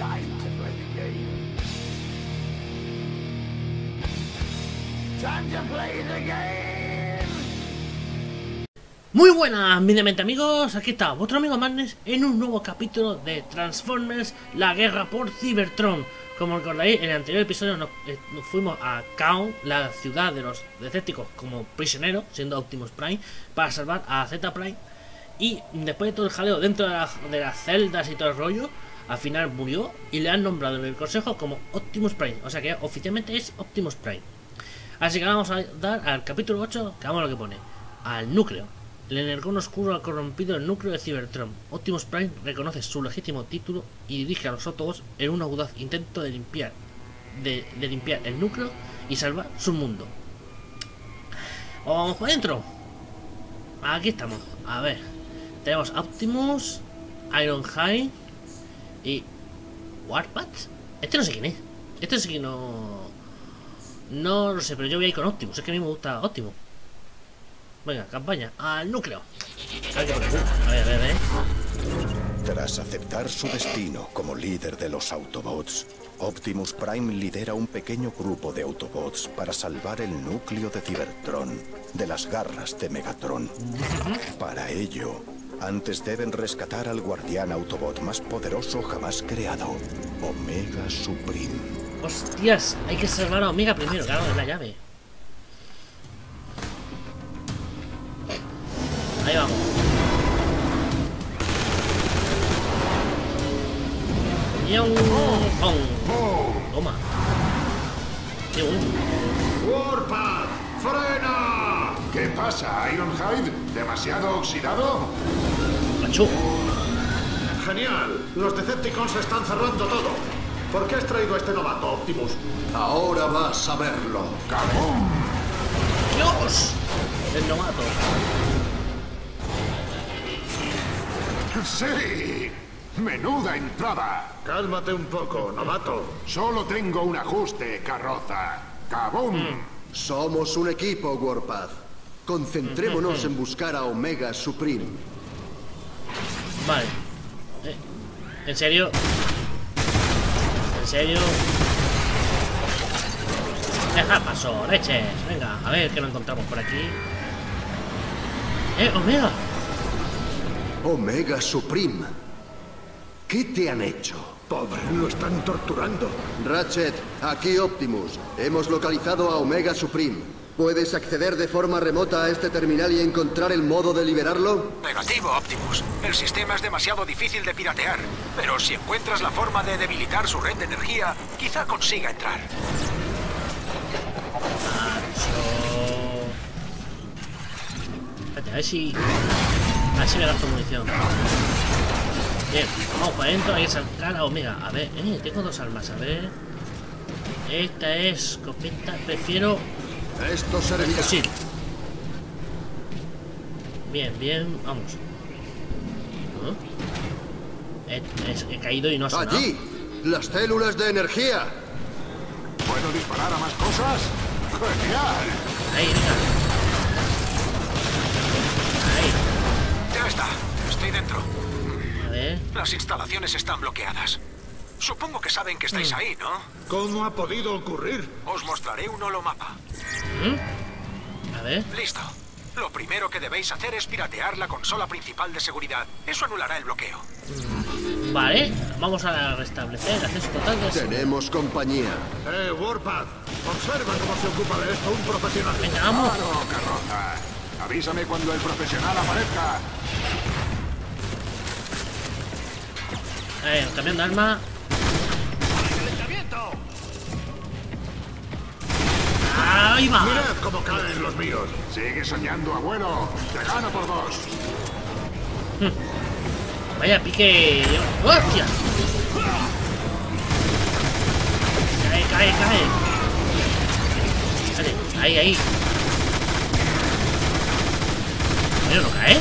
Time to play the game. Time to play the game. Muy buenas, mi demente amigos, aquí está vuestro amigo Madness en un nuevo capítulo de Transformers: La Guerra por Cybertron. Como recordáis, en el anterior episodio nos fuimos a Kaon, la ciudad de los Decepticons, como prisioneros, siendo Optimus Prime, para salvar a Zeta Prime. Y después de todo el jaleo dentro de las celdas y todo el rollo, al final murió y le han nombrado en el consejo como Optimus Prime. O sea que oficialmente es Optimus Prime. Así que vamos a dar al capítulo 8, que vamos a lo que pone. Al núcleo. El Energón oscuro ha corrompido el núcleo de Cybertron. Optimus Prime reconoce su legítimo título y dirige a los Autobots en un audaz intento de limpiar el núcleo y salvar su mundo. ¡Vamos para adentro! Aquí estamos. A ver. Tenemos Optimus, Ironhide y Warpath. Este no sé quién es. Este sí que no lo sé, pero yo voy a ir con Optimus. Es que a mí me gusta Optimus. Venga, campaña. Al núcleo. A ver. Tras aceptar su destino como líder de los Autobots, Optimus Prime lidera un pequeño grupo de Autobots para salvar el núcleo de Cybertron de las garras de Megatron. Para ello, antes deben rescatar al guardián Autobot más poderoso jamás creado, Omega Supreme. ¡Hostias! Hay que salvar a Omega primero, claro, es la llave. Ahí vamos. Toma. ¡Qué bueno! ¡Warpath! ¡Frena! ¿Qué pasa, Ironhide? ¿Demasiado oxidado? ¡Macho! ¡Genial! Los Decepticons están cerrando todo. ¿Por qué has traído a este novato, Optimus? Ahora vas a verlo. ¡Kaon! ¡Dios! El novato. ¡Sí! ¡Menuda entrada! Cálmate un poco, novato. Solo tengo un ajuste, carroza. ¡Kaon! Somos un equipo, Warpath. Concentrémonos en buscar a Omega Supreme. Vale. ¿En serio? ¿En serio? Deja paso, leches. Venga, a ver qué lo encontramos por aquí. Omega. Omega Supreme. ¿Qué te han hecho? Pobre, lo están torturando. Ratchet, aquí Optimus. Hemos localizado a Omega Supreme. ¿Puedes acceder de forma remota a este terminal y encontrar el modo de liberarlo? Negativo, Optimus. El sistema es demasiado difícil de piratear. Pero si encuentras la forma de debilitar su red de energía, quizá consiga entrar. Espérate, a ver si... así me gasto munición. Bien, vamos para adentro, hay que saltar a Omega. A ver, tengo dos armas, a ver. Esta es escopeta, prefiero... esto servirá. Sí. Bien, bien, vamos. He caído y no ha sonado. ¡Allí! ¡Las células de energía! ¿Puedo disparar a más cosas? ¡Genial! Ahí está. Ahí. Ya está, estoy dentro. Las instalaciones están bloqueadas. Supongo que saben que estáis ahí, ¿no? ¿Cómo ha podido ocurrir? Os mostraré un holomapa. A ver. Listo. Lo primero que debéis hacer es piratear la consola principal de seguridad. Eso anulará el bloqueo. Vale, vamos a restablecer el acceso total. Tenemos compañía. Warpath, observa cómo se ocupa de esto un profesional. Venga, vamos. Claro, carroza. Avísame cuando el profesional aparezca. Cambiando de arma. ¡Ahí va! ¡Mirad cómo caen los míos! ¡Sigue soñando, abuelo! ¡Te gano por dos! Vaya pique... ¡hostia! ¡Cae! Vale, ahí. ¿No cae?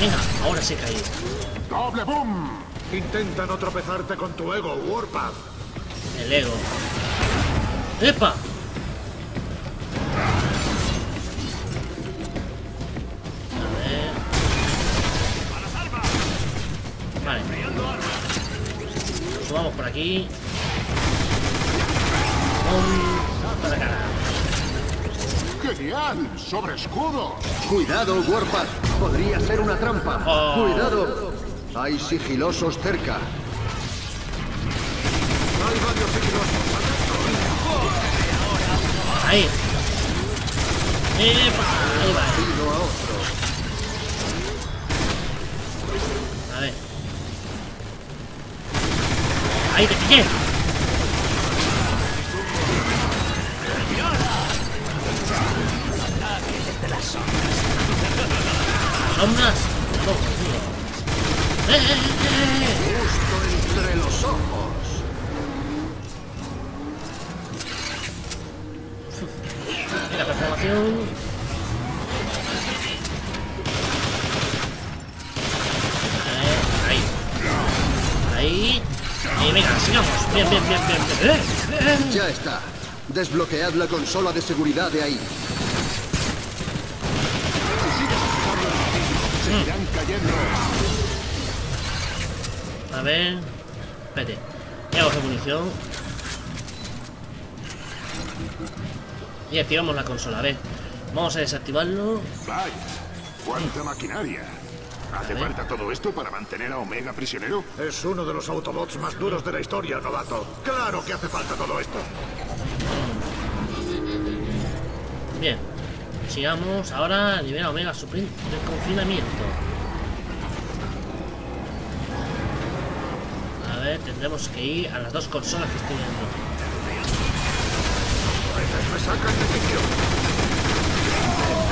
Venga, ahora sí he caído. ¡Doble boom! Intenta no tropezarte con tu ego, Warpath. El ego. ¡Epa! aquí. ¡Pum! ¡Salto de cara! ¡Genial! ¡Sobre escudo! ¡Cuidado, Warpath! ¡Podría ser una trampa! Oh. ¡Cuidado! ¡Hay sigilosos cerca! ¡Hay varios sigilosos! ¡Ahí! ¡Epa! ¡Ahí va! A ver. ¡Ahí te pillé! ¡Sombras! ¡Oh, tío! ¡Eh! ¡Justo entre los ojos! La transformación. Ahí. Ahí. Y venga, sigamos. Bien, bien, bien, bien. Ya está. Desbloquead la consola de seguridad de ahí. A ver, espérate, ya hago munición. Y activamos la consola, a ver. Vamos a desactivarlo. Vaya, cuánta maquinaria. ¿Hace falta todo esto para mantener a Omega prisionero? Es uno de los Autobots más duros de la historia, novato. Claro que hace falta todo esto. Bien. Sigamos ahora, libera Omega Supreme del confinamiento. A ver, tendremos que ir a las dos consolas que estoy viendo. ¡Me sacan de sitio!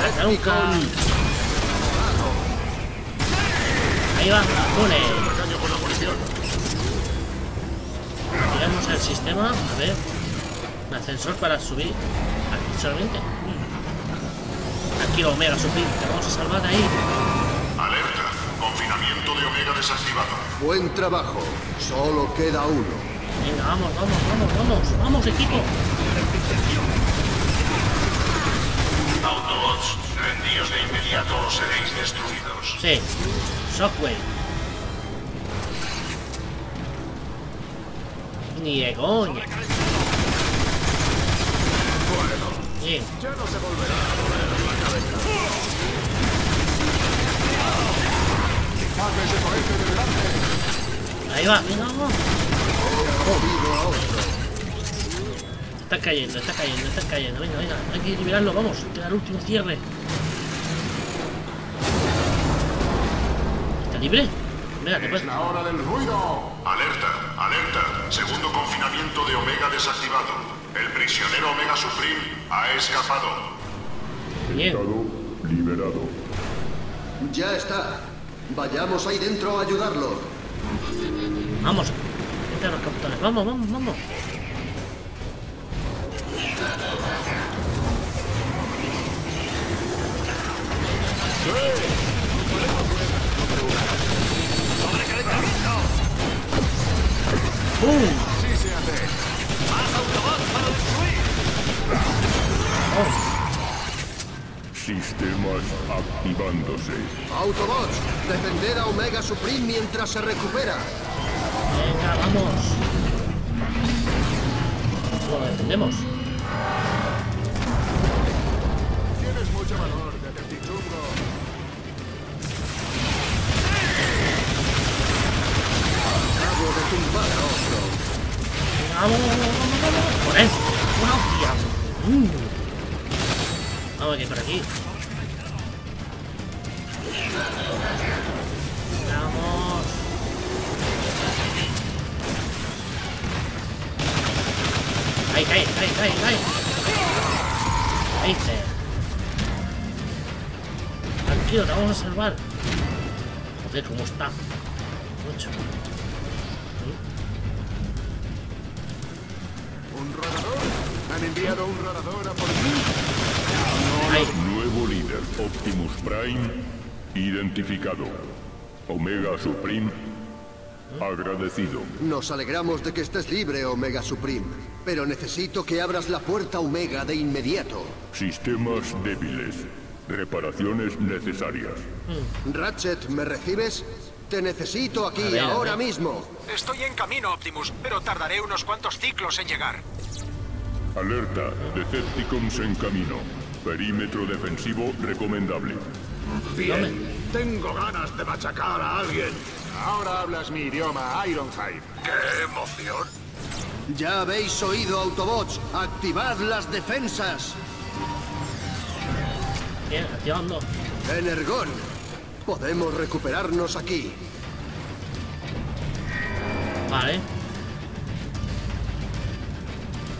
¡Salta nunca! Ahí va, pone. Tiramos el sistema, a ver. Un ascensor para subir aquí solamente. Aquí Omega Supreme, te vamos a salvar de ahí. Alerta, confinamiento de Omega desactivado. Buen trabajo, solo queda uno. Venga, vamos, vamos, vamos, vamos, vamos, equipo. Autobots, rendíos de inmediato o seréis destruidos. Sí, Shockwave. Ni de coña. Bueno. Sí. Ya no se volverá a volver la cabeza. ¡Quitadme ese cohete de delante! Ahí va, venga, vamos. Está cayendo, está cayendo, está cayendo. Venga, venga, hay que liberarlo, vamos. Queda el último cierre. ¿Está libre? Mira, te puedes. ¡Es la hora del ruido! ¡Alerta, alerta! Segundo confinamiento de Omega desactivado. El prisionero Omega Supreme ha escapado. Bien. Liberado. Ya está. Vayamos ahí dentro a ayudarlo. Vamos. Vete a los captores. Vamos, vamos, vamos. Sí se hace. ¡Más Autobots para destruir! Oh. Sistemas activándose. Autobots, defender a Omega Supreme mientras se recupera. Venga, vamos. Lo defendemos. Tienes mucho valor, detectivo. Acabo de tumbar a otro. Vamos, vamos, vamos. Por eso, una hostia. Vamos aquí, por aquí. Vamos. Ahí, ahí, ahí, ahí, ahí. Ahí está. Tranquilo, te vamos a salvar. Joder, cómo está. Mucho. ¿Un rodador? ¿Han enviado un rodador a por mí? Nuevo líder Optimus Prime identificado. Omega Supreme agradecido. Nos alegramos de que estés libre, Omega Supreme. Pero necesito que abras la puerta Omega de inmediato. Sistemas débiles. Reparaciones necesarias. Ratchet, ¿me recibes? Te necesito aquí, ahora mismo. Estoy en camino, Optimus, pero tardaré unos cuantos ciclos en llegar. Alerta, Decepticons en camino. Perímetro defensivo recomendable. Bien, tengo ganas de machacar a alguien. Ahora hablas mi idioma, Ironhide. ¡Qué emoción! Ya habéis oído, Autobots. ¡Activad las defensas! Bien, activando. Energón, podemos recuperarnos aquí. Vale.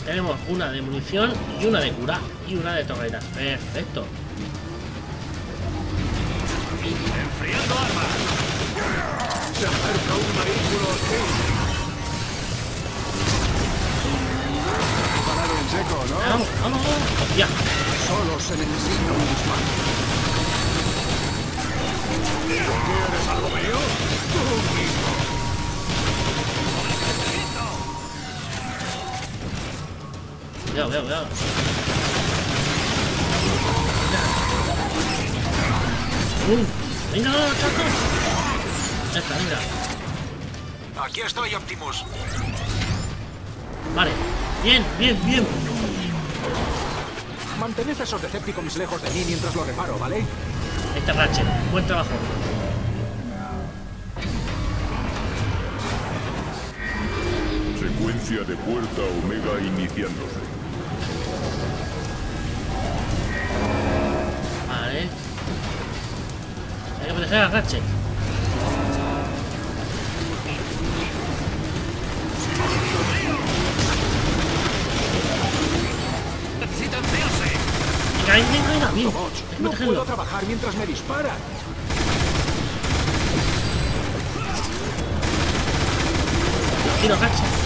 Tenemos una de munición y una de cura y una de torretas. Perfecto. Enfriando armas. Se acerca un vehículo hostil. Parar en seco, ¿no? Vamos, vamos. Hostia. Solo se necesita un disparo. ¿Quieres algo mío? Tú mismo. Cuidado, cuidado, cuidado. Venga, chicos. Ya está, venga. Aquí estoy, Optimus. Vale. Bien, bien, bien. Mantened esos Decepticons lejos de mí mientras lo reparo, ¿vale? Este Ratchet. Buen trabajo. Secuencia de puerta Omega iniciándose. Hay que proteger a Ratchet. ¡Necesitan verse! ¡Venga, venga! ¡No puedo trabajar mientras me disparan! ¡Tiro Ratchet!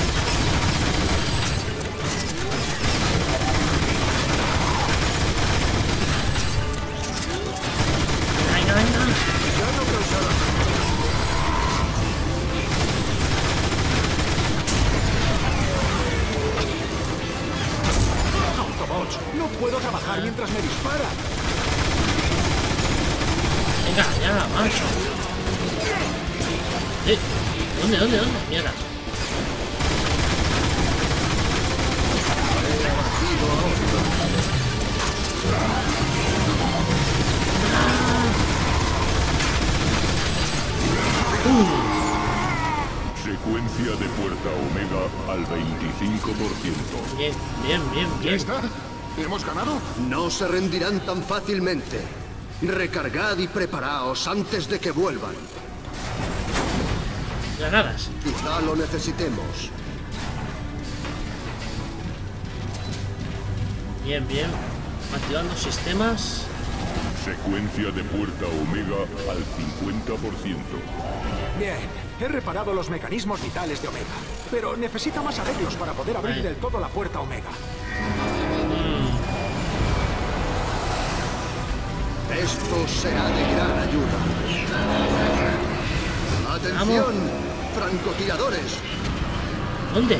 Secuencia de puerta Omega al 25%. Bien, bien, bien, bien. ¿Ya está? ¿Hemos ganado? No se rendirán tan fácilmente. Recargad y preparaos antes de que vuelvan. Granadas. Quizá lo necesitemos. Bien, bien. Activando los sistemas. Secuencia de puerta Omega al 50%. Bien, he reparado los mecanismos vitales de Omega, pero necesita más arreglos para poder abrir del todo la puerta Omega. Esto será de gran ayuda. ¡Atención! ¡Francotiradores! ¿Dónde?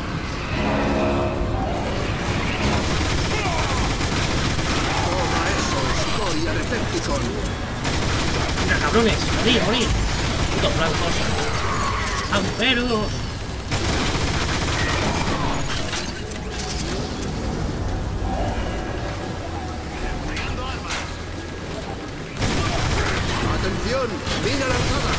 Y al Decepticon. ¡Mira, cabrones! ¡Morí, morí! ¡Putos blancos! ¡Amperos! ¡Atención! ¡Mira lanzada!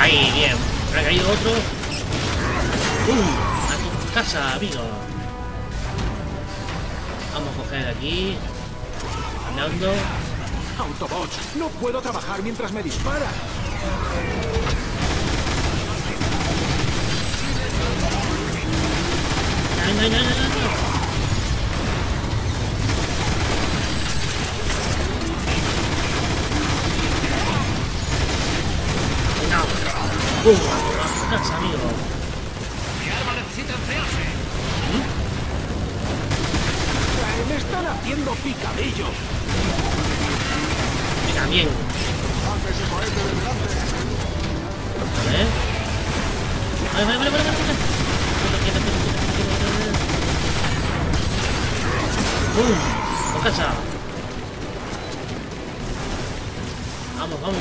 Ahí, bien. Ha caído otro. A tu casa, amigo. Vamos a coger aquí. Andando. Autobots, no puedo trabajar mientras me disparan. No. ¡Estás, amigo! ¡Mi arma necesita enfriarse! ¡Me están haciendo picadillo! ¡Mira, bien! Vamos.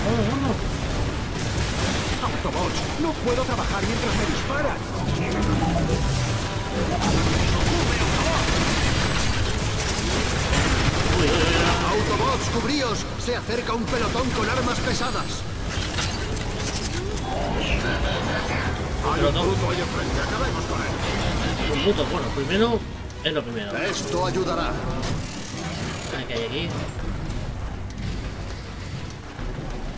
Autobots, no puedo trabajar mientras me disparan. Autobots, cubríos. Se acerca un pelotón con armas pesadas. Hay un bruto ahí enfrente, acabemos con él. Un bruto, bueno, primero es lo primero. Esto ayudará. ¿Qué hay aquí?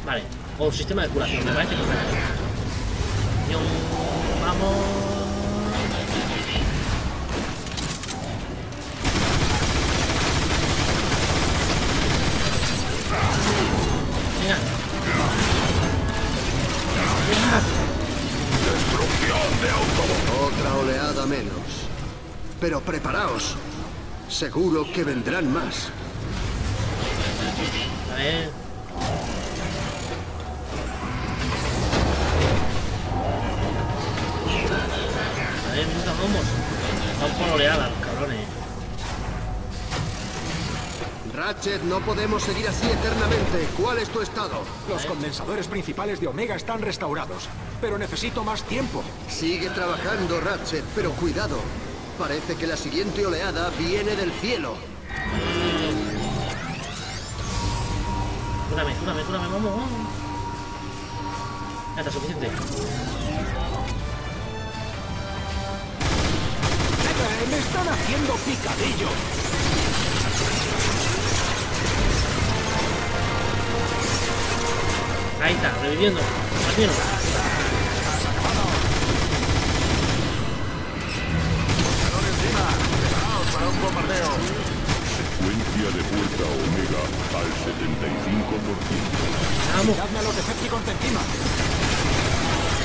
Vale, o sistema de curación, me parece que es verdad. Vamos. Venga. Destrucción de Autobot. Otra oleada menos. Pero preparaos. Seguro que vendrán más. A ver. Están por oleadas, cabrones. Ratchet, no podemos seguir así eternamente. ¿Cuál es tu estado? Los condensadores principales de Omega están restaurados, pero necesito más tiempo. Sigue trabajando, Ratchet, pero cuidado. Parece que la siguiente oleada viene del cielo. Cúrame, vamos. Ya está suficiente. ¡Me están haciendo picadillo! Ahí está, reviviendo. Imagino. ¡Calor encima! ¡Preparaos para un bombardeo! Secuencia de vuelta Omega al 75%. ¡Vamos! ¡Dadme a los Decepticons de encima!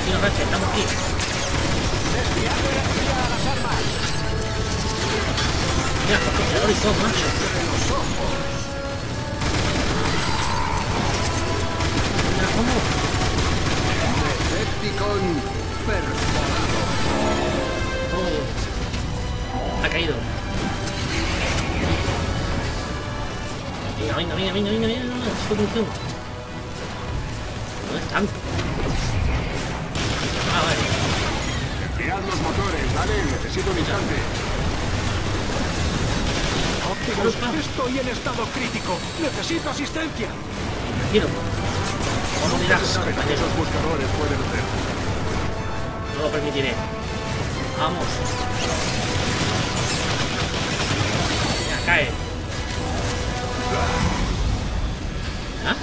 ¡Tío Ratchet, estamos aquí! ¡Desviando energía a las armas! Mira, contenedores son, macho. Mira, ¿cómo? Decepticon perforado. Ha caído. Venga. ¿Dónde están? Vale. Enfriad los motores, ¿vale? Necesito un instante. Optimus, estoy en estado crítico. Necesito asistencia. Tranquilo. ¿Cómo dirás? Esos buscadores pueden hacer. No lo permitiré. Vamos. Ya cae. ¿Ah?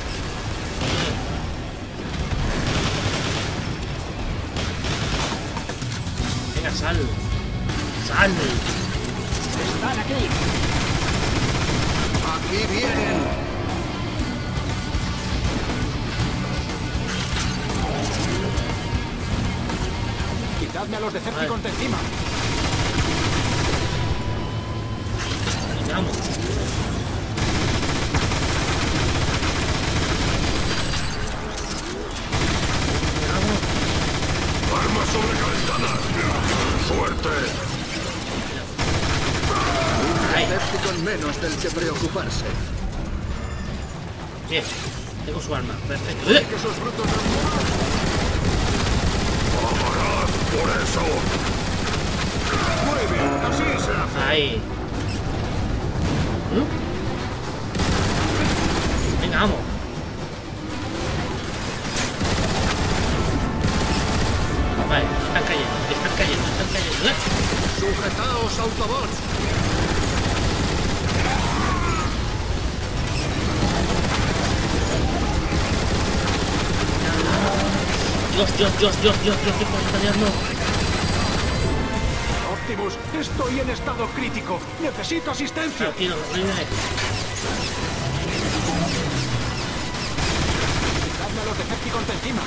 Venga, sal. Sal. Están aquí. ¡Aquí vienen! ¡Quitadme a los Decepticons de encima! ¡Quitamos! ¡Armas sobrecalentadas! ¡Suerte! Con menos del que preocuparse. Bien, tengo su arma. Perfecto. ¡Eh! ¡Vámonos por eso! Muy bien, así se hace. Ahí. Venga, vamos. Vale, están cayendo. Sujetaos, Autobots. Dios, qué porquería, no. Optimus, estoy en estado crítico. Necesito asistencia. Tranquilo, revive. Quitadme a los Decepticons de encima.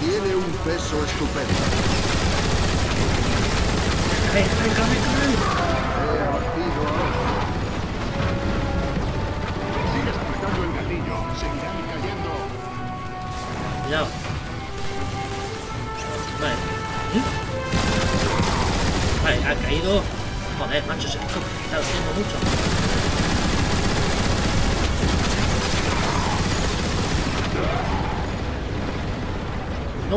Tiene un peso estupendo. Sigues apretando el gatillo, seguirán cayendo. Cuidado. Vale. Vale, ha caído. Joder, macho, se ha complicado mucho. No,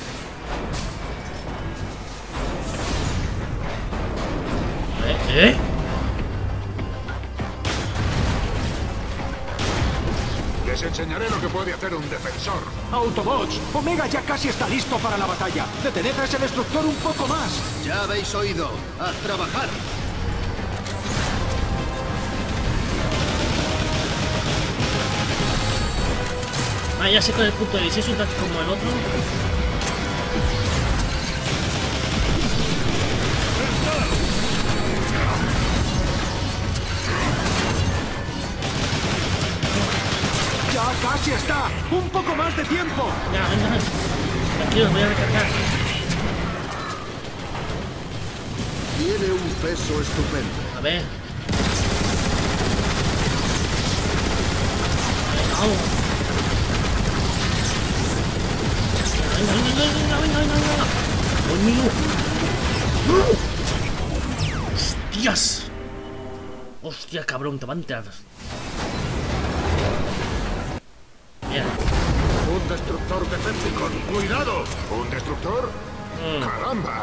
¿Eh? Les enseñaré lo que puede hacer un defensor. Autobots, Omega ya casi está listo para la batalla. Detened a ese destructor un poco más. Ya habéis oído. ¡A trabajar! Ah, ya sé con el punto de vista, es un tanto como el otro. ¡Casi está! ¡Un poco más de tiempo! Ya, venga. Tranquilo, voy a recargar. Tiene un peso estupendo. A ver. Vamos. Venga, venga, venga, venga, venga, venga. Un minuto. ¡Hostias! ¡Hostia, cabrón! Te va a entrar. Destructor Decepticon, cuidado. ¿Un destructor? ¡Caramba!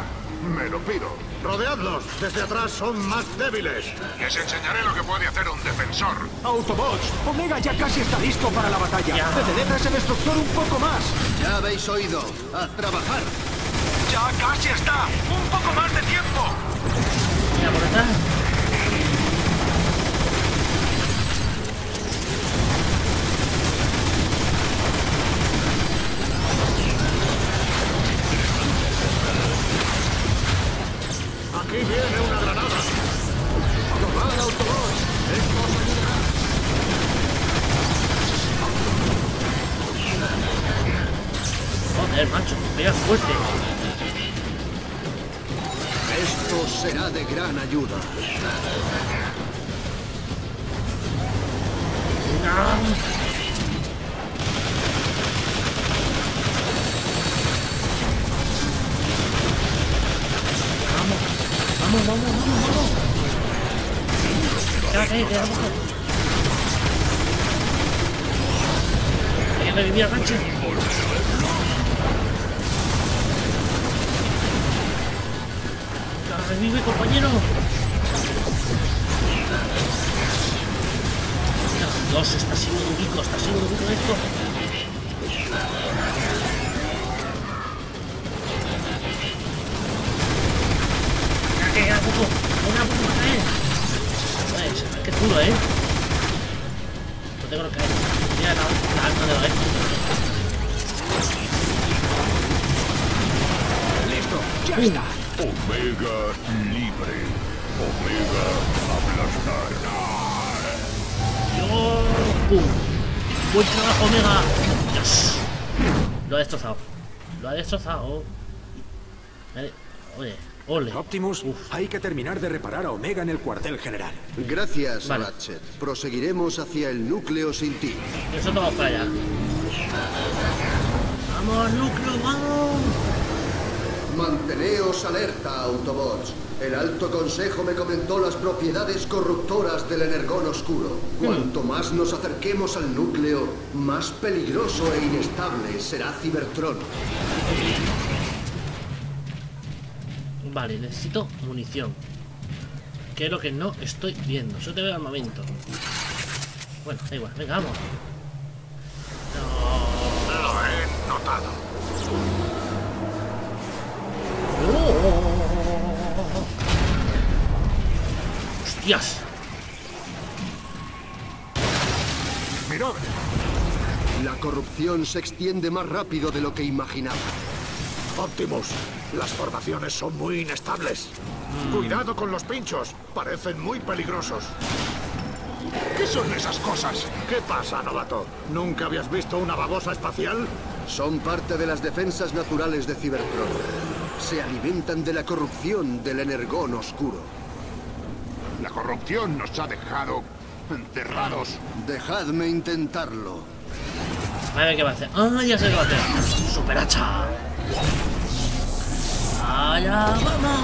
Me lo pido. Rodeadlos, desde atrás son más débiles. Les enseñaré lo que puede hacer un defensor. Autobots, Omega ya casi está listo para la batalla. Detened a ese destructor un poco más. Ya habéis oído. ¡A trabajar! Ya casi está. Un poco más de tiempo. Mira por acá. ¡Aquí viene una granada! ¡Tomad, Autobots! ¡Esto os ayudará! ¡Joder, macho! ¡Pega fuerte! Esto será de gran ayuda. ¡No! ¡Vamos, vamos, vamos, vamos! ¡Cállate, te vamos! ¡Hay que revivir a Ratchet! ¡La revive, compañero! ¡Dios, está siendo durico! ¡Está siendo durico esto! ¡Una puta, eh! Vale, qué duro, eh. No tengo lo que hay. Mira la alma de la vez. Listo, ya está. Omega libre. Omega aplastar. Dios. ¡Pum! ¡Buen trabajo, Omega! ¡Dios! Lo ha destrozado. Lo ha destrozado. Vale, oye. Ole. Optimus, hay que terminar de reparar a Omega en el cuartel general. Gracias, vale. Ratchet. Proseguiremos hacia el núcleo sin ti. Nosotros vamos para allá. ¡Vamos, núcleo, vamos! Manteneos alerta, Autobots. El Alto Consejo me comentó las propiedades corruptoras del Energón Oscuro. Cuanto más nos acerquemos al núcleo, más peligroso e inestable será Cybertron. Vale, necesito munición. Que es lo que no estoy viendo. Solo te veo armamento. Bueno, da igual, venga, vamos. No. Lo he notado. Dios. Mirad. La corrupción se extiende más rápido de lo que imaginaba. Optimus, las formaciones son muy inestables. Cuidado con los pinchos, parecen muy peligrosos. ¿Qué son esas cosas? ¿Qué pasa, novato? ¿Nunca habías visto una babosa espacial? Son parte de las defensas naturales de Cybertron. Se alimentan de la corrupción del Energón oscuro. La corrupción nos ha dejado enterrados. Dejadme intentarlo. A ver qué va a hacer. ¡Ah, ya sé qué va a hacer! ¡Super hacha! ¡Allá vamos!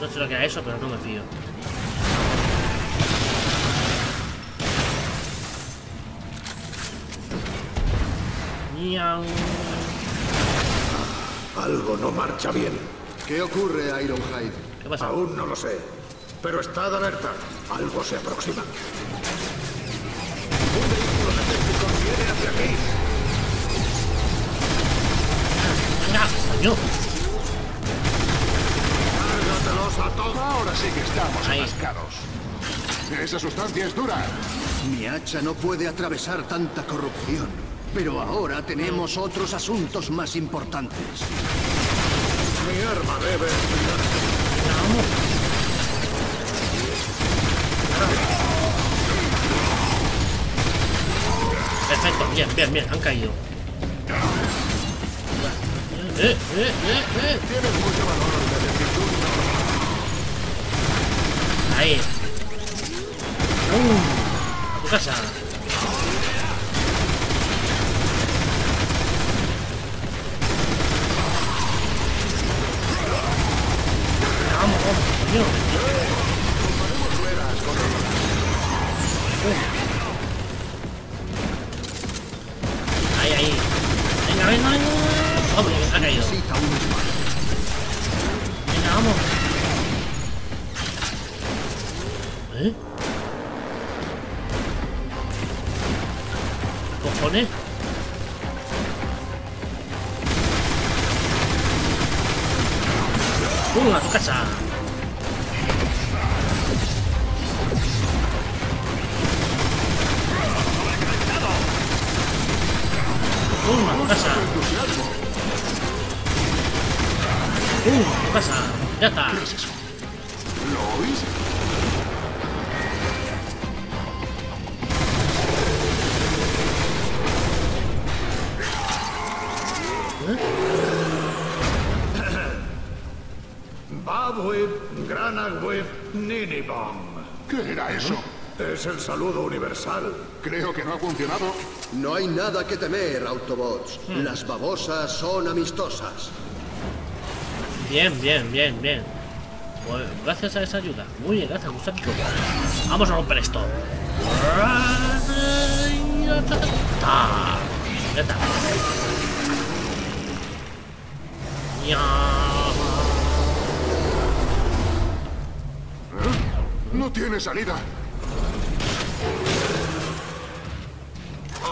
No sé lo que era eso, pero no me fío. Algo no marcha bien. ¿Qué ocurre, Ironhide? ¿Qué pasa? Aún no lo sé, pero está de alerta. Algo se aproxima. Un vehículo Decepticon viene hacia aquí. ¡Venga, coño! ¡Cárgatelos a todos! Ahora sí que estamos atascados. Esa sustancia es dura. Mi hacha no puede atravesar tanta corrupción. Pero ahora tenemos otros asuntos más importantes. Mi arma debe explicarse. ¡Vamos! Perfecto, bien, bien, bien, han caído. Tienes mucho valor de actitud. Ahí. A tu casa. Ahí, ahí. Venga, venga, venga. Vamos, ha caído. Venga, vamos. ¿Eh? ¿Cojones? ¡A tu casa! ¿Qué pasa? Ya está. ¿Qué es eso? ¿Lo oís? Babweb, Granagweb, Ninibom. ¿Qué era eso? Es el saludo universal. Creo que no ha funcionado. No hay nada que temer, Autobots. Las babosas son amistosas. Bien, bien, bien, bien. Pues gracias a esa ayuda. Muy bien, gracias, Gustavo. Vamos a romper esto. Ya está. No tiene salida.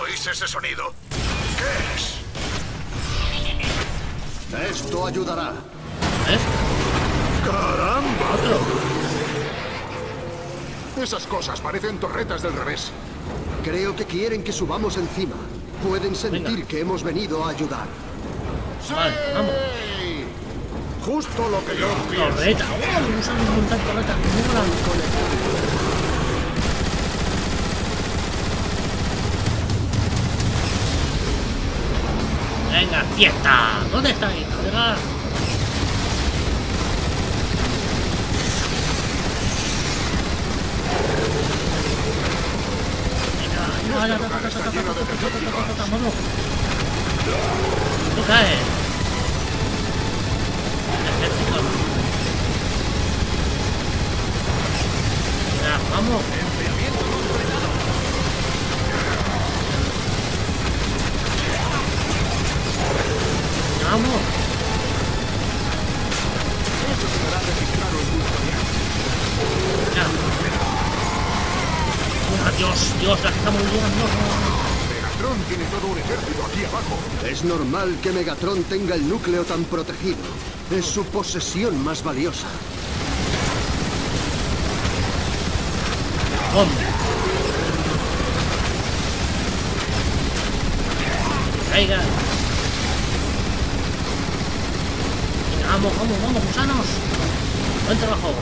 ¿Oís ese sonido? ¿Qué es? Esto ayudará. ¿Ves? ¡Caramba! ¿Otro? Esas cosas parecen torretas del revés. Creo que quieren que subamos encima. Pueden sentir que hemos venido a ayudar. ¡Sí! Vale, vamos. Justo lo que yo pienso. ¡Torreta! ¡Oh! No sabemos montar torretas. No la han conectado. ¡Venga, fiesta! ¿Dónde estáis? ¡Venga! ¡No, no, no, no, no, no, no, no, caes! ¡No, vamos! ¡Vamos! Eso será registrado en tu Dios, Dios, la estamos liando. Megatron tiene todo un ejército aquí abajo. Es normal que Megatron tenga el núcleo tan protegido. Es su posesión más valiosa. ¡Hombre! ¡Caiga! ¡Vamos, vamos, vamos, gusanos! ¡Buen trabajo!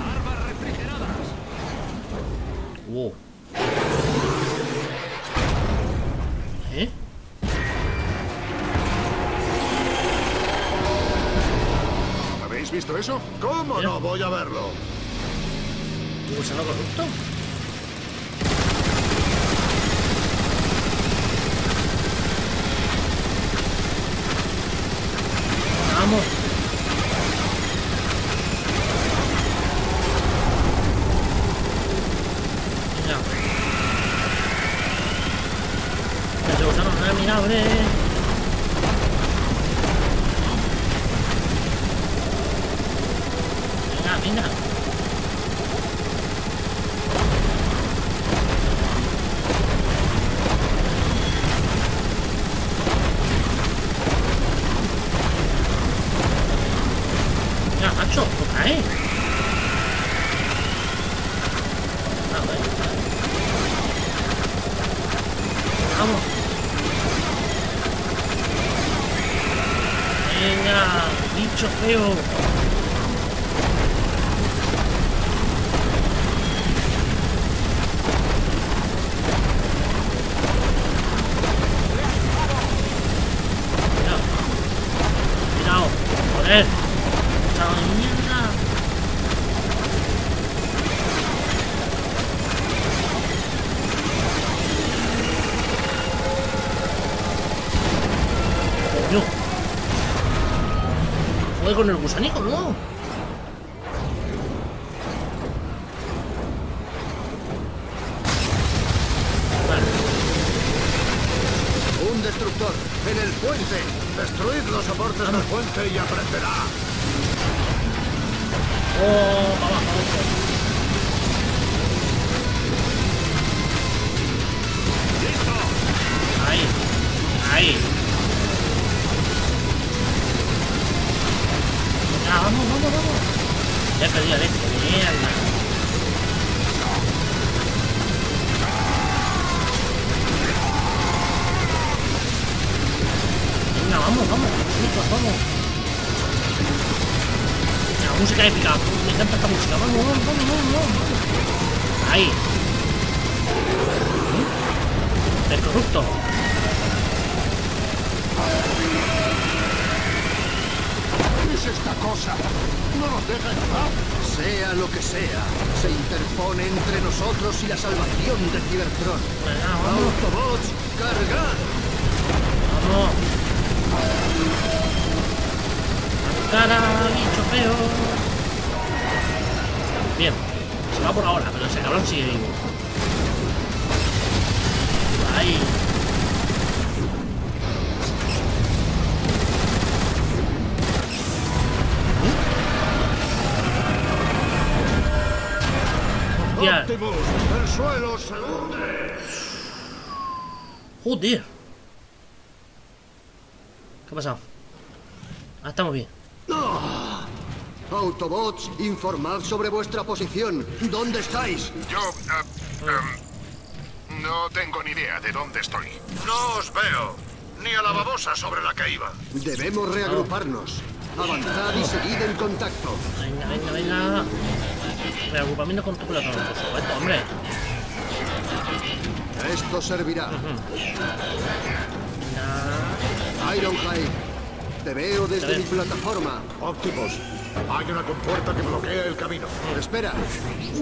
¡Armas refrigeradas! ¡Wow! ¿Eh? ¿Habéis visto eso? ¿Cómo ¿Pero? No voy a verlo? ¿Un gusano corrupto? Vamos. Venga. Este gusano no ha mirado, hombre. Venga, venga. Con el gusanico, ¿no? Vale. Un destructor en el puente. Destruid los soportes del puente y aparecerá. Oh, abajo. Listo. Ahí. Ahí. Vamos, vamos, vamos. Ya he perdido el este, mierda. Venga, vamos, vamos, chicos, vamos. La música épica, me encanta esta música. Vamos, vamos, vamos, vamos. Ahí. El corrupto. Esta cosa no nos deja en paz. Sea lo que sea, se interpone entre nosotros y la salvación de Cybertron. Vamos. Autobots, cargad. Vamos. Cara, bicho feo. Bien, se va por ahora, pero ese cabrón sigue vivo. Ahí. Optimus, el suelo se hunde. Joder. ¿Qué ha pasado? Ah, estamos bien. ¡Oh! Autobots, informad sobre vuestra posición. ¿Dónde estáis? Yo... no tengo ni idea de dónde estoy. No os veo. Ni a la babosa sobre la que iba. Debemos reagruparnos. Avanzad y seguid en contacto. Venga, venga, venga. Reagrupamiento con tu corazón, por supuesto, hombre. Esto servirá. Ironhide, te veo desde mi plataforma. Optimus, hay una compuerta que bloquea el camino. Espera,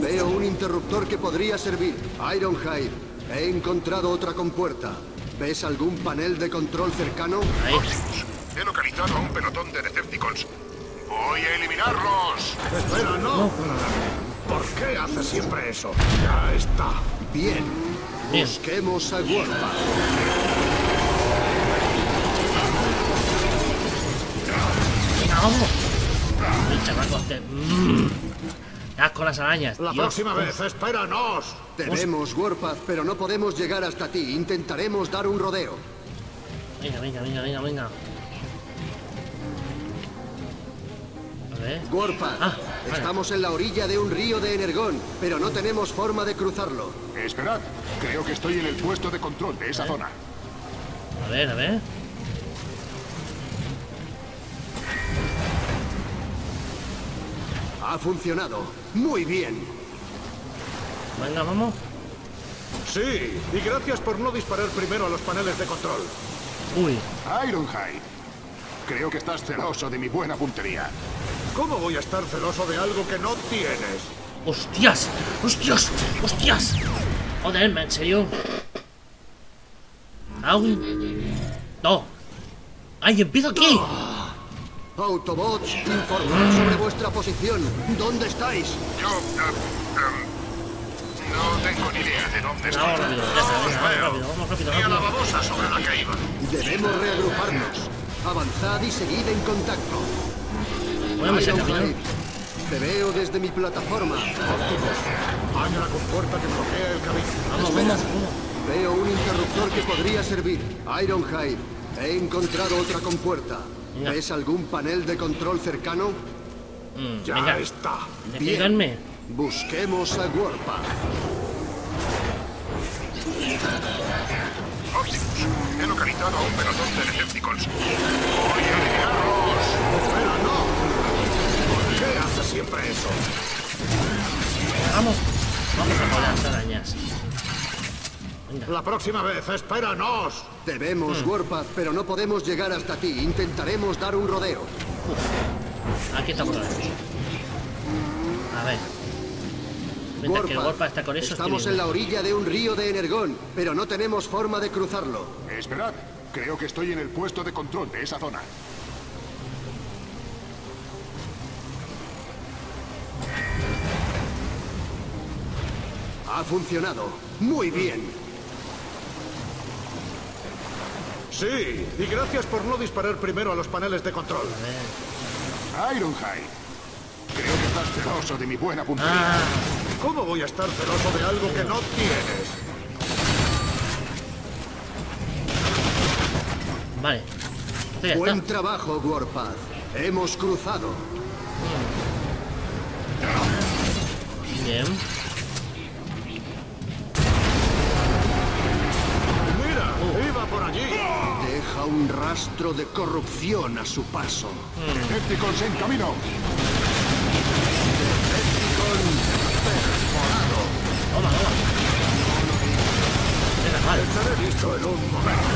veo un interruptor que podría servir. Ironhide, he encontrado otra compuerta. ¿Ves algún panel de control cercano? Optimus, he localizado a un pelotón de Decepticons. ¡Voy a eliminarlos! ¡Espera, no! ¿Por qué hace siempre eso? ¡Ya está! Bien. Busquemos a Warpath. ¡Vamos! ¡El chaval este! ¡Haz con las arañas! ¡La próxima vez! ¡Espéranos! Tenemos Warpath, pero no podemos llegar hasta ti. Intentaremos dar un rodeo. Venga, venga, venga, venga, venga. A ver. Warpath, vale. Estamos en la orilla de un río de Energón, pero no tenemos forma de cruzarlo. Esperad, creo que estoy en el puesto de control de esa zona. A ver, a ver. Ha funcionado. Muy bien. Venga, vamos. Sí, y gracias por no disparar primero a los paneles de control. Uy. Ironhide, creo que estás celoso de mi buena puntería. ¿Cómo voy a estar celoso de algo que no tienes? ¡Hostias! ¡Hostias! ¡Hostias! Joder, ¿en serio? ¡Ay! ¡No! ¡Ay, empiezo aquí! Autobots, informad sobre vuestra posición. ¿Dónde estáis? Yo... no tengo ni idea de dónde estoy. Vamos rápido. Vi a la babosa sobre la que iba. Debemos reagruparnos. Avanzad y seguid en contacto. Bueno, te veo desde mi plataforma. Óptimos, hay una compuerta que bloquea el camino. Vamos. Veo un interruptor que podría servir. Ironhide, he encontrado otra compuerta. ¿Ves algún panel de control cercano? Ya está. Bien. Busquemos a Warpath. Optimus, he localizado a un pelotón de Decepticons. ¡Voy a liarlos! ¡Pero no! ¿Por qué hace siempre eso? Vamos. Vamos a por las arañas. Venga. La próxima vez, espéranos. Debemos, Warpath, pero no podemos llegar hasta ti. Intentaremos dar un rodeo. Aquí estamos. A ver. Mientras que el Warpath está con eso. Estamos en la orilla de un río de Energón, pero no tenemos forma de cruzarlo. Esperad, creo que estoy en el puesto de control de esa zona. Ha funcionado. Muy bien. Sí, y gracias por no disparar primero a los paneles de control. Ironhide, creo que estás celoso de mi buena puntería. ¿Cómo voy a estar celoso de algo que no tienes? Vale. Sí, buen trabajo, Warpath. Hemos cruzado. Bien. Por allí. Deja un rastro de corrupción a su paso. Decepticons en camino. Decepticon perforado. Toma. Venga, vale. Estaré listo en un momento.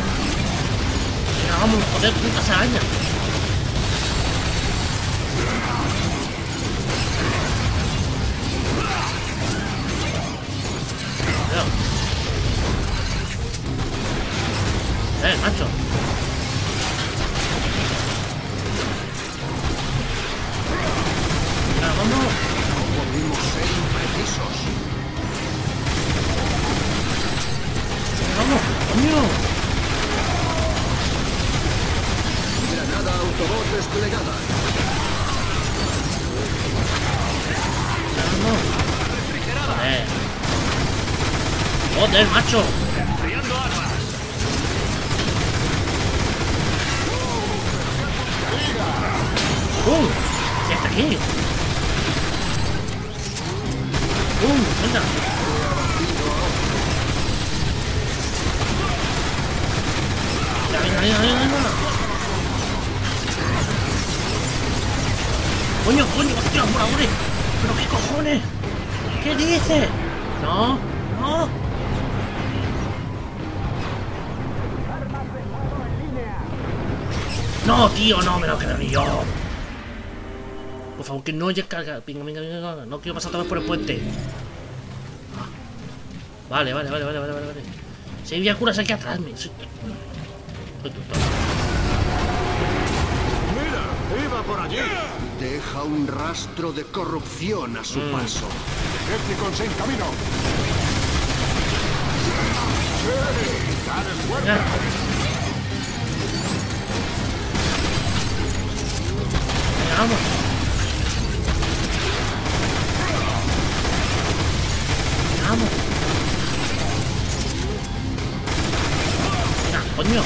Venga, vamos, joder, putas arañas. Macho. Vamos. No podemos ser imprecisos. Vamos, coño. Granada Autobot desplegada. Vamos. Refrigerada. Joder, macho. Enfriando armas. ¡Ya está aquí! ¡Venga! ¡Venga! ¡Coño! ¡Hostia, voladores! ¿Pero qué cojones? ¿Qué dices? ¡No! ¡No, tío! ¡No me lo creo yo! Por favor, que no haya carga. Venga. No quiero pasar otra vez por el puente. Vale. Si hay viacuras aquí atrás, soy tonto. Mira, iba por allí. Deja un rastro de corrupción a su paso. Decepticons en camino. Vamos. Venga, coño.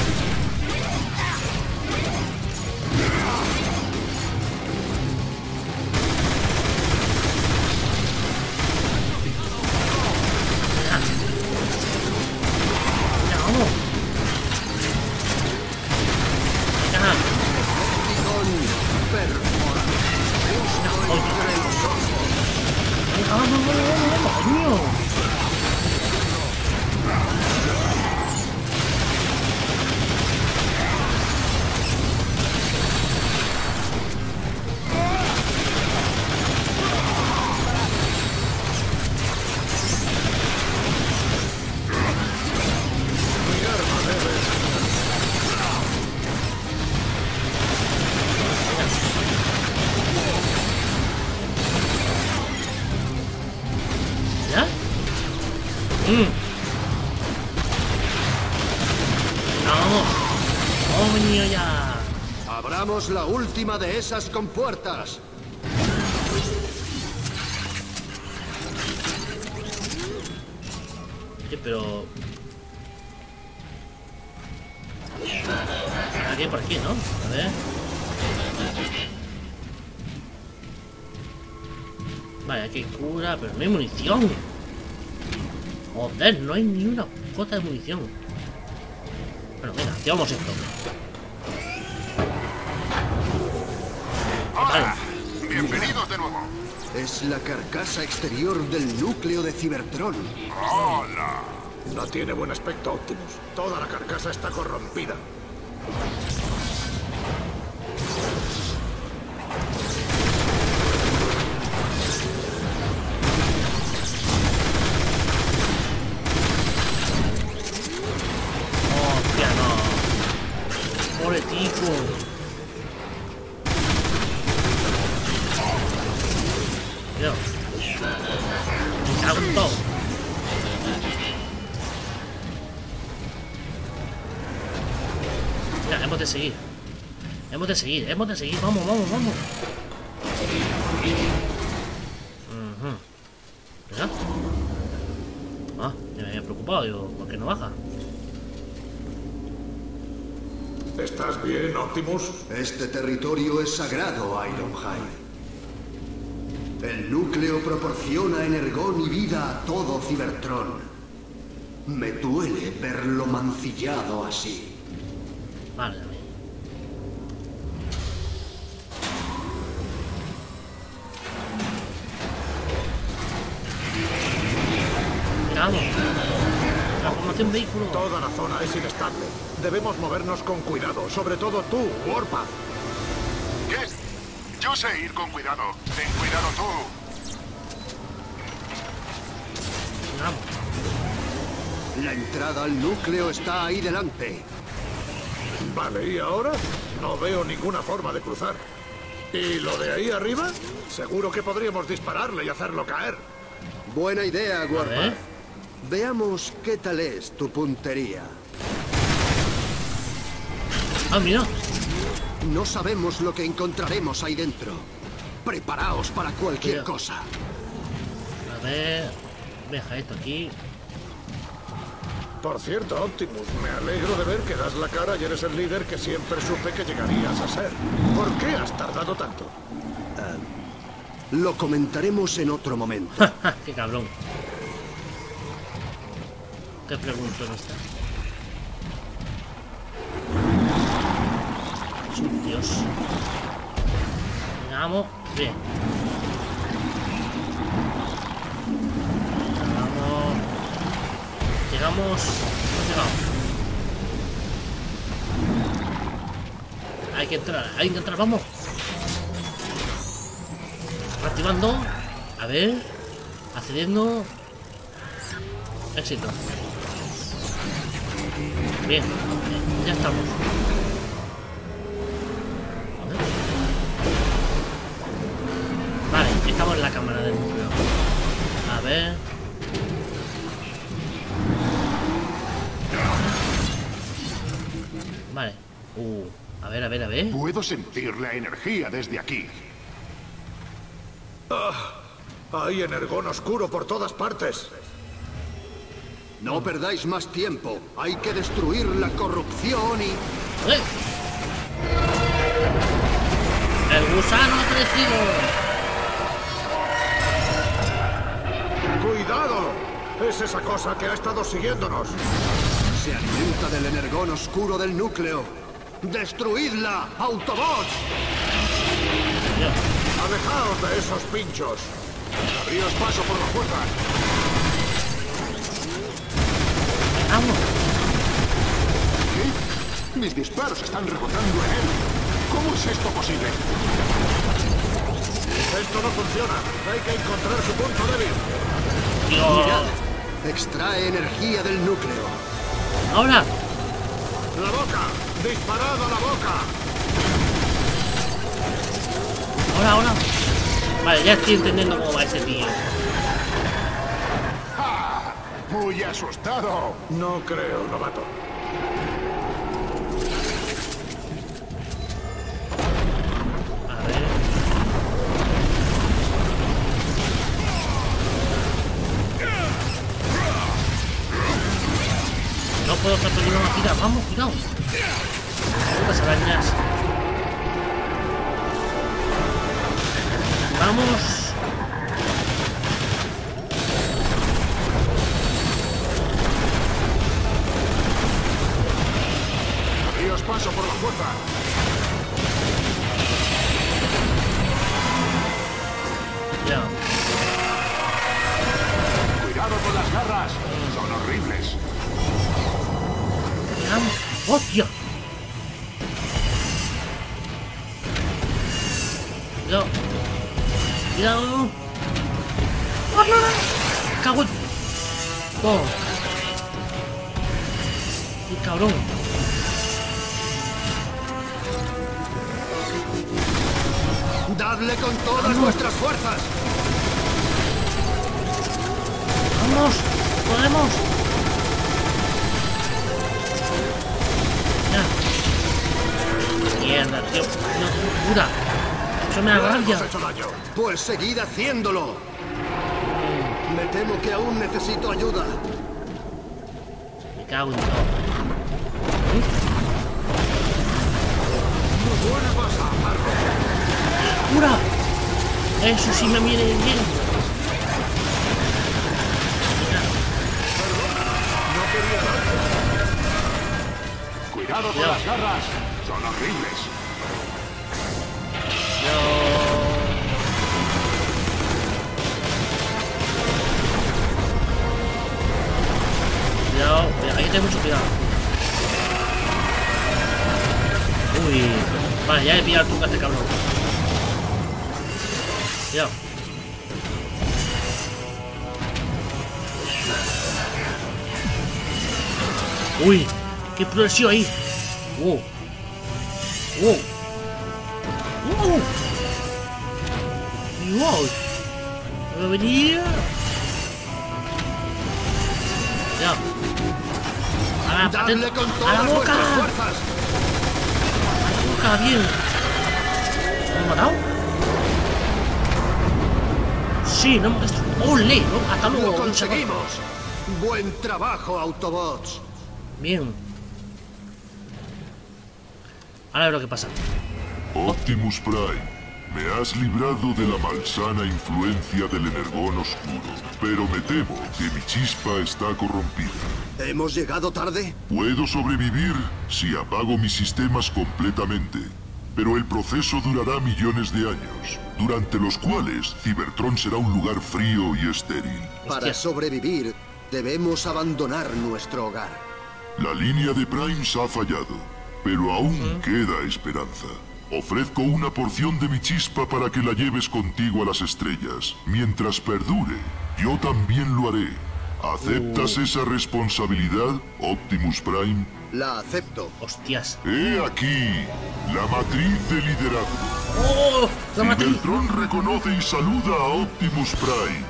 ¡Vamos! ¡Coño ya! ¡Abramos la última de esas compuertas! Oye, pero... Aquí por aquí, ¿no? A ver... Vale, aquí cura, pero no hay munición. Joder, no hay ni una gota de munición. Bueno, venga, activamos esto. Hola, bienvenidos de nuevo. Es la carcasa exterior del núcleo de Cybertron. Hola. No tiene buen aspecto, Optimus. Toda la carcasa está corrompida. Hemos de seguir, vamos. ¿Verdad? Ah, ya me había preocupado, digo, ¿por qué no baja? ¿Estás bien, Optimus? Este territorio es sagrado, Ironhide. El núcleo proporciona energón y vida a todo Cybertron. Me duele verlo mancillado así. Vale. Vehículo. Toda la zona es inestable. Debemos movernos con cuidado, sobre todo tú, Warpath. ¿Qué? Yo sé ir con cuidado. Ten cuidado tú. Vamos. La entrada al núcleo está ahí delante. Vale, ¿y ahora? No veo ninguna forma de cruzar. ¿Y lo de ahí arriba? Seguro que podríamos dispararle y hacerlo caer. Buena idea, Warpath. Veamos qué tal es tu puntería. Ah, mira. No sabemos lo que encontraremos ahí dentro. Preparaos para cualquier cosa. A ver... Deja esto aquí. Por cierto, Optimus, me alegro de ver que das la cara y eres el líder que siempre supe que llegarías a ser. ¿Por qué has tardado tanto? Lo comentaremos en otro momento. ¡Qué cabrón! ¿Qué pregunto no está? Dios. Vamos, bien. Vamos. Llegamos. No. Hay que entrar, vamos. Activando. A ver. Accediendo. Éxito. Bien, ya estamos. Vale, estamos en la cámara del núcleo. A ver. Vale. A ver. Puedo sentir la energía desde aquí. Ah, hay energón oscuro por todas partes. No perdáis más tiempo. Hay que destruir la corrupción y... ¡Eh! ¡El gusano ha crecido! ¡Cuidado! Es esa cosa que ha estado siguiéndonos. Se alimenta del energón oscuro del núcleo. ¡Destruidla, Autobots! ¡Alejaos de esos pinchos! ¡Abríos paso por la puerta! ¡Vamos! ¿Qué? Mis disparos están rebotando en él. ¿Cómo es esto posible? Esto no funciona. Hay que encontrar su punto débil. No. Mirad. Extrae energía del núcleo. ¡Ahora! ¡La boca! ¡Disparad a la boca! ¡Ahora! Vale, ya estoy entendiendo cómo va ese tío. muy asustado. No creo, novato. No puedo estar perdiendo una vida. Vamos, cuidado. Las arañas. Vamos. Paso por la puerta. Ya. Cuidado con las garras. Son horribles. ¡Hostia! Cuidado. Cuidado. ¡Oh, no, no! ¡Cago en... ¡Oh! ¡Qué cabrón! ¡Dadle con todas nuestras fuerzas! ¡Vamos! ¡Podemos! Ya. ¡Mierda, tío! ¡No, cura! ¡Eso me agravia! ¡Pues seguid haciéndolo! Me temo que aún necesito ayuda. Me cago en todo. ¡Muy buena pasada, Marco! ¡Cura! Eso sí me viene bien. Cuidado con las garras, son horribles. Cuidado, hay que tener mucho cuidado. Uy, vale, ya he pillado tu casa, cabrón. Cuidado. Uy, qué explosión ahí. Wow. Wow. Wow. Wow. Va a venir. Cuidado. A la boca. A la boca, bien. ¿Me han matado? Sí, no hemos destruido. ¡Ole! ¡Hasta luego! ¡Lo conseguimos! ¡Buen trabajo, Autobots! Bien. Ahora a ver lo que pasa. Optimus Prime, me has librado de la malsana influencia del Energón oscuro, pero me temo que mi chispa está corrompida. ¿Hemos llegado tarde? Puedo sobrevivir si apago mis sistemas completamente. Pero el proceso durará millones de años, durante los cuales Cybertron será un lugar frío y estéril. Para sobrevivir, debemos abandonar nuestro hogar. La línea de Primes ha fallado, pero aún queda esperanza. Ofrezco una porción de mi chispa para que la lleves contigo a las estrellas. Mientras perdure, yo también lo haré. ¿Aceptas esa responsabilidad, Optimus Prime? La acepto. Hostias. He aquí la matriz de liderazgo. ¡Oh! La matriz. Cybertron reconoce y saluda a Optimus Prime,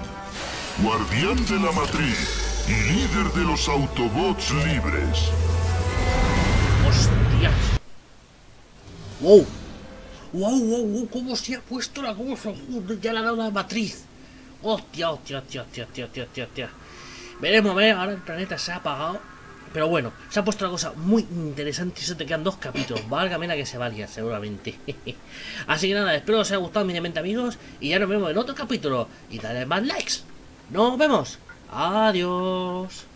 guardián de la matriz y líder de los Autobots libres. Hostias. Wow. Wow, wow, wow. ¿Cómo se ha puesto la cosa? Ya le ha dado la matriz. Hostia, hostia, hostia, hostia, hostia, hostia, hostia. Veremos, veremos. Ahora el planeta se ha apagado. Pero bueno, se ha puesto una cosa muy interesante y se te quedan 2 capítulos. Válgame la que se valía, seguramente. Así que nada, espero que os haya gustado, eminentemente amigos. Y ya nos vemos en otro capítulo. Y dale más likes. Nos vemos. Adiós.